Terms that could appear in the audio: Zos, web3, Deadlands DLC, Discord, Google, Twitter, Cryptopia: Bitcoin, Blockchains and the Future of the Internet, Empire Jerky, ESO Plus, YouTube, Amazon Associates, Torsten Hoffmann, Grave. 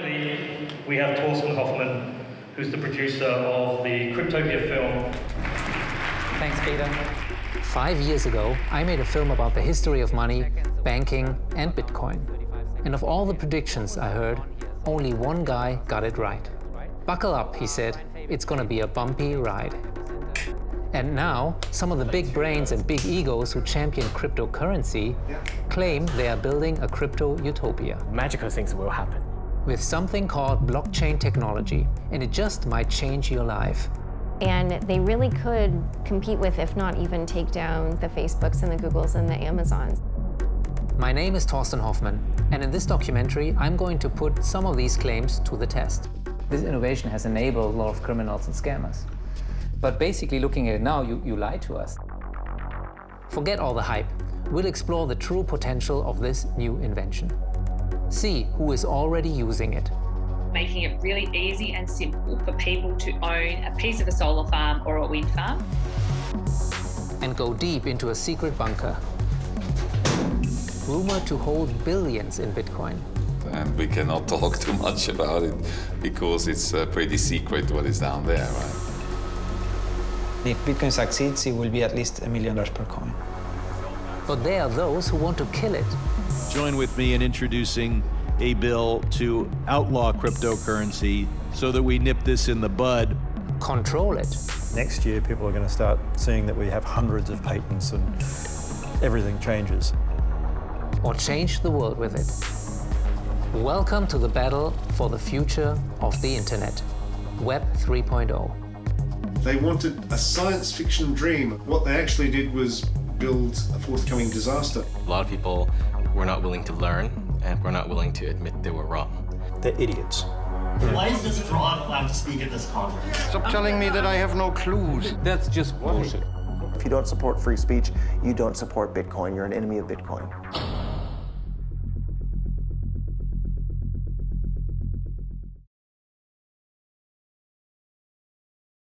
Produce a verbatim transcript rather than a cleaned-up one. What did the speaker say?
finally, we have Torsten Hoffmann, who's the producer of the Cryptopia film. Thanks, Peter. Five years ago, I made a film about the history of money, banking, and Bitcoin. And of all the predictions I heard, only one guy got it right. Buckle up, he said, it's gonna be a bumpy ride. And now, some of the big brains and big egos who champion cryptocurrency claim they are building a crypto utopia. Magical things will happen. With something called blockchain technology, and it just might change your life. And they really could compete with, if not even take down, the Facebooks and the Googles and the Amazons. My name is Torsten Hoffmann, and in this documentary, I'm going to put some of these claims to the test. This innovation has enabled a lot of criminals and scammers. But basically, looking at it now, you, you lie to us. Forget all the hype. We'll explore the true potential of this new invention. See who is already using it. Making it really easy and simple for people to own a piece of a solar farm or a wind farm. And go deep into a secret bunker, rumored to hold billions in Bitcoin. And we cannot talk too much about it because it's uh, pretty secret what is down there, right? If Bitcoin succeeds, it will be at least a million dollars per coin. But there are those who want to kill it. Join with me in introducing a bill to outlaw cryptocurrency so that we nip this in the bud. Control it. Next year, people are going to start seeing that we have hundreds of patents and everything changes. Or change the world with it. Welcome to the battle for the future of the Internet, Web three point oh. They wanted a science fiction dream. What they actually did was build a forthcoming disaster. A lot of people were not willing to learn and were not willing to admit they were wrong. They're idiots. Why is this fraud allowed to speak at this conference? Stop telling me that I have no clues. That's just bullshit. If you don't support free speech, you don't support Bitcoin. You're an enemy of Bitcoin.